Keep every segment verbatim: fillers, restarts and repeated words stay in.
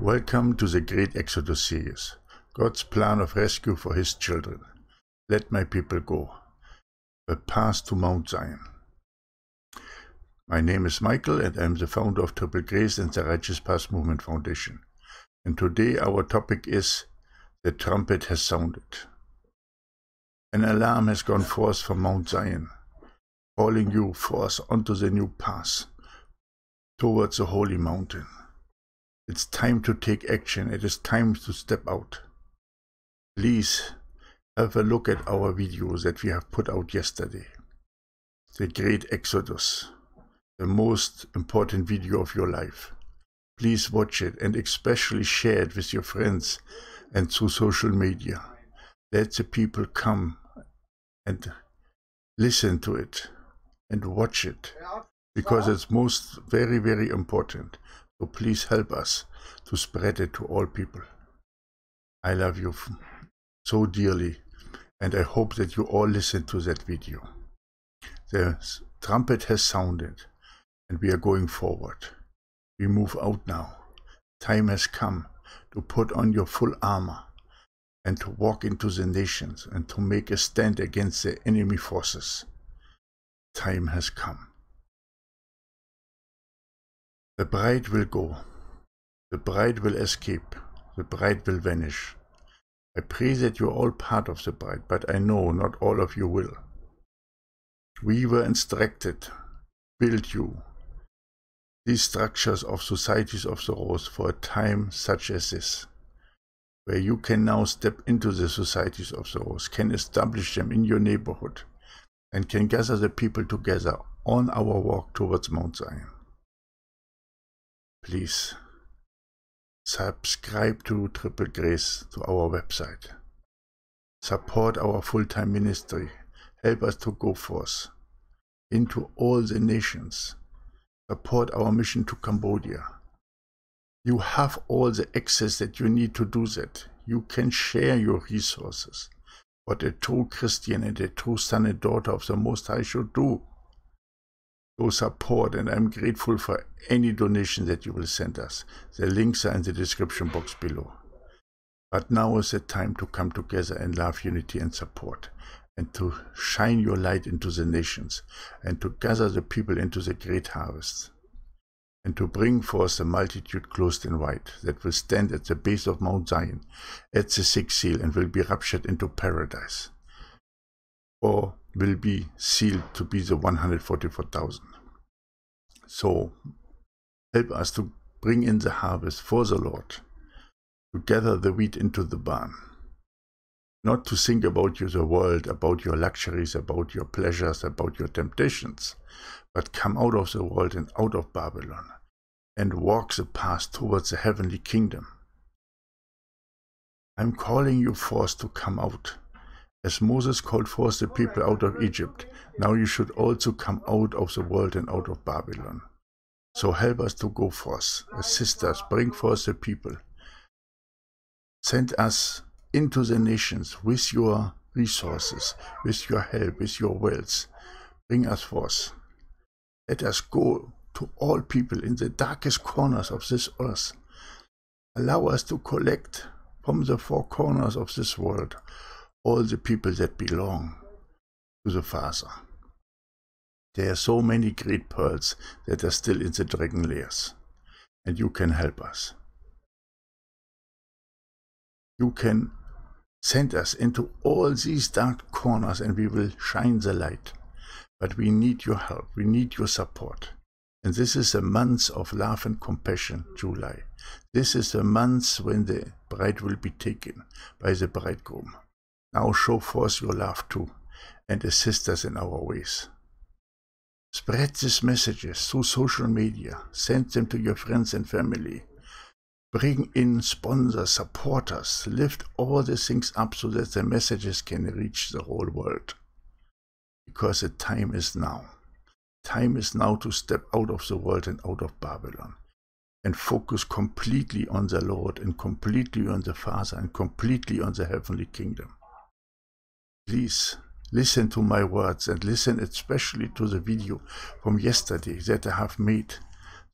Welcome to the Great Exodus series, God's plan of rescue for His children. Let my people go. The path to Mount Zion. My name is Michael and I am the founder of Triple Grace and the Righteous Path Movement Foundation. And today our topic is The Trumpet Has Sounded. An alarm has gone forth from Mount Zion, calling you forth onto the new path, towards the holy mountain. It's time to take action. It is time to step out. Please have a look at our video that we have put out yesterday. The Great Exodus. The most important video of your life. Please watch it and especially share it with your friends and through social media. Let the people come and listen to it and watch it. Because it's most very, very important. So please help us to spread it to all people. I love you so dearly, and I hope that you all listen to that video. The trumpet has sounded, and we are going forward. We move out now. Time has come to put on your full armor and to walk into the nations and to make a stand against the enemy forces. Time has come. The bride will go, the bride will escape, the bride will vanish. I pray that you are all part of the bride, but I know not all of you will. We were instructed, build you, these structures of Societies of the Rose for a time such as this, where you can now step into the Societies of the Rose, can establish them in your neighborhood, and can gather the people together on our walk towards Mount Zion. Please subscribe to Triple Grace, to our website. Support our full-time ministry. Help us to go forth into all the nations. Support our mission to Cambodia. You have all the access that you need to do that. You can share your resources. What a true Christian and a true son and daughter of the Most High should do. So support, and I'm grateful for any donation that you will send us. The links are in the description box below. But now is the time to come together in love, unity and support, and to shine your light into the nations, and to gather the people into the great harvest, and to bring forth the multitude clothed in white that will stand at the base of Mount Zion, at the sixth seal, and will be raptured into paradise. Or will be sealed to be the one hundred forty-four thousand. So help us to bring in the harvest for the Lord, to gather the wheat into the barn, not to think about you, the world, about your luxuries, about your pleasures, about your temptations, but come out of the world and out of Babylon and walk the path towards the heavenly kingdom. I'm calling you forth to come out. As Moses called forth the people out of Egypt, now you should also come out of the world and out of Babylon. So help us to go forth, assist us, bring forth the people. Send us into the nations with your resources, with your help, with your wealth. Bring us forth. Let us go to all people in the darkest corners of this earth. Allow us to collect from the four corners of this world all the people that belong to the Father. There are so many great pearls that are still in the dragon layers, and you can help us. You can send us into all these dark corners and we will shine the light. But we need your help, we need your support. And this is a month of love and compassion, July. This is a month when the bride will be taken by the bridegroom. Now show forth your love too, and assist us in our ways. Spread these messages through social media. Send them to your friends and family. Bring in sponsors, supporters. Lift all these things up so that the messages can reach the whole world. Because the time is now. Time is now to step out of the world and out of Babylon, and focus completely on the Lord, and completely on the Father, and completely on the heavenly kingdom. Please listen to my words and listen especially to the video from yesterday that I have made,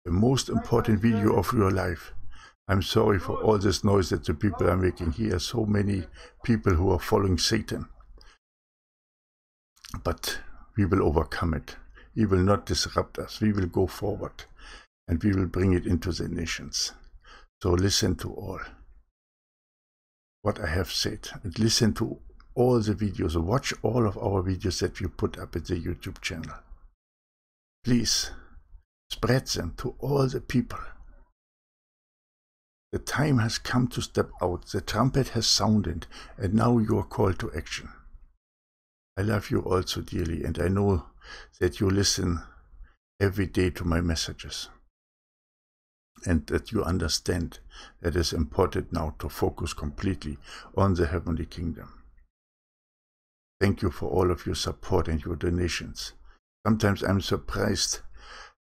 the most important video of your life. I'm sorry for all this noise that the people are making here. So many people who are following Satan. But we will overcome it. He will not disrupt us. We will go forward. And we will bring it into the nations. So listen to all what I have said. And listen to all the videos. Watch all of our videos that we put up at the YouTube channel. Please spread them to all the people. The time has come to step out. The trumpet has sounded, and now you are called to action. I love you all so dearly, and I know that you listen every day to my messages, and that you understand that it's important now to focus completely on the heavenly kingdom. Thank you for all of your support and your donations. Sometimes I'm surprised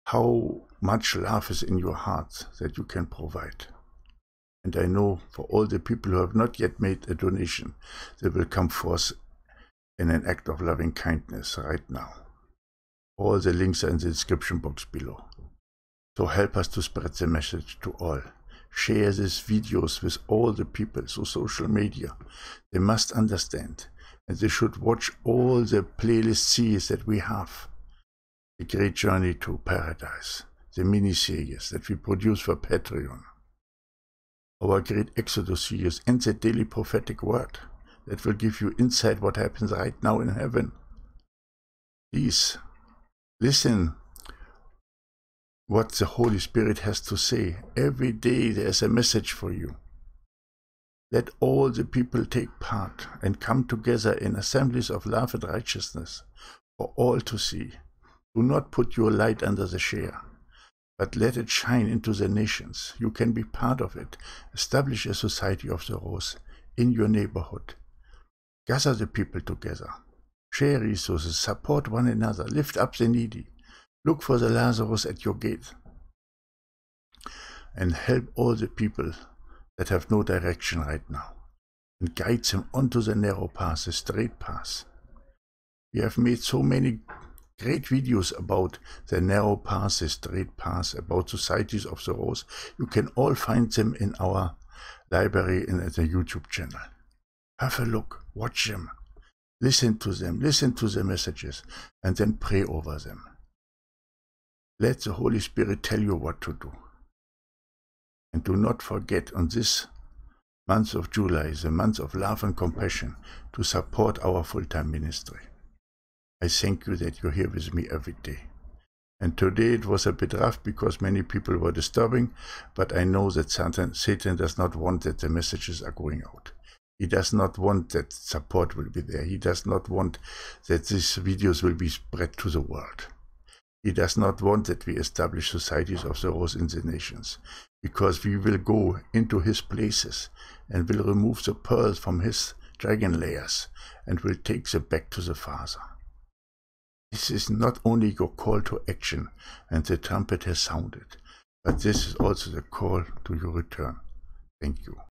how much love is in your hearts that you can provide. And I know for all the people who have not yet made a donation, they will come forth in an act of loving kindness right now. All the links are in the description box below. So help us to spread the message to all. Share these videos with all the people through social media. They must understand, and they should watch all the playlist series that we have. The Great Journey to Paradise, the mini-series that we produce for Patreon, our Great Exodus series, and the Daily Prophetic Word that will give you insight what happens right now in heaven. Please listen what the Holy Spirit has to say. Every day there is a message for you. Let all the people take part and come together in assemblies of love and righteousness for all to see. Do not put your light under the share, but let it shine into the nations. You can be part of it. Establish a Society of the Rose in your neighborhood. Gather the people together. Share resources, support one another, lift up the needy. Look for the Lazarus at your gate, and help all the people that have no direction right now, and guide them onto the narrow path, the straight path. We have made so many great videos about the narrow path, the straight path, about Societies of the Rose. You can all find them in our library and at the YouTube channel. Have a look, watch them, listen to them, listen to the messages, and then pray over them. Let the Holy Spirit tell you what to do. And do not forget, on this month of July, the month of love and compassion, to support our full-time ministry. I thank you that you're here with me every day. And today it was a bit rough because many people were disturbing, but I know that Satan, Satan does not want that the messages are going out. He does not want that support will be there. He does not want that these videos will be spread to the world. He does not want that we establish Societies of the Rose in the nations, because we will go into his places and will remove the pearls from his dragon layers and will take them back to the Father. This is not only your call to action, and the trumpet has sounded, but this is also the call to your return. Thank you.